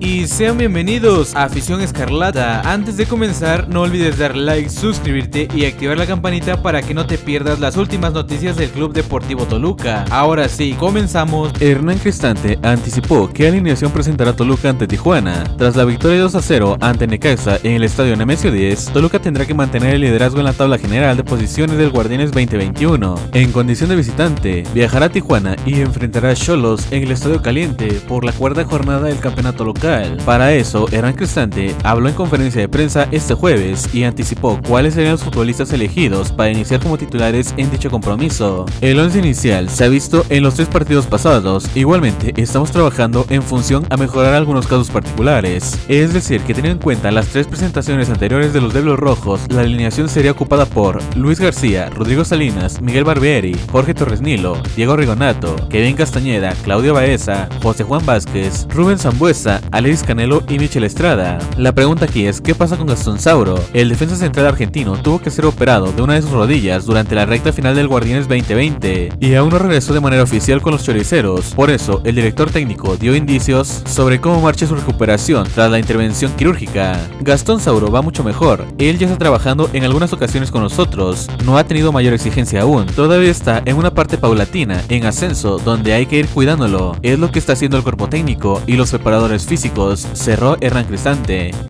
Y sean bienvenidos a Afición Escarlata. Antes de comenzar, no olvides dar like, suscribirte y activar la campanita para que no te pierdas las últimas noticias del Club Deportivo Toluca. Ahora sí, comenzamos. Hernán Cristante anticipó qué alineación presentará Toluca ante Tijuana. Tras la victoria 2-0 ante Necaxa en el Estadio Nemesio 10, Toluca tendrá que mantener el liderazgo en la tabla general de posiciones del Guardianes 2021. En condición de visitante, viajará a Tijuana y enfrentará a Xolos en el Estadio Caliente por la cuarta jornada del Campeonato Local. Para eso, Hernán Cristante habló en conferencia de prensa este jueves y anticipó cuáles serían los futbolistas elegidos para iniciar como titulares en dicho compromiso. El once inicial se ha visto en los 3 partidos pasados. Igualmente, estamos trabajando en función a mejorar algunos casos particulares. Es decir, que teniendo en cuenta las 3 presentaciones anteriores de los Diablos Rojos, la alineación sería ocupada por Luis García, Rodrigo Salinas, Miguel Barberi, Jorge Torres Nilo, Diego Rigonato, Kevin Castañeda, Claudio Baeza, José Juan Vázquez, Rubén Zambuesa, Alex Canelo y Michel Estrada. La pregunta aquí es, ¿qué pasa con Gastón Sauro? El defensa central argentino tuvo que ser operado de una de sus rodillas durante la recta final del Guardianes 2020 y aún no regresó de manera oficial con los choriceros. Por eso, el director técnico dio indicios sobre cómo marcha su recuperación tras la intervención quirúrgica. Gastón Sauro va mucho mejor. Él ya está trabajando en algunas ocasiones con nosotros. No ha tenido mayor exigencia aún. Todavía está en una parte paulatina, en ascenso, donde hay que ir cuidándolo. Es lo que está haciendo el cuerpo técnico y los preparadores físicos, cerró Hernán Cristante.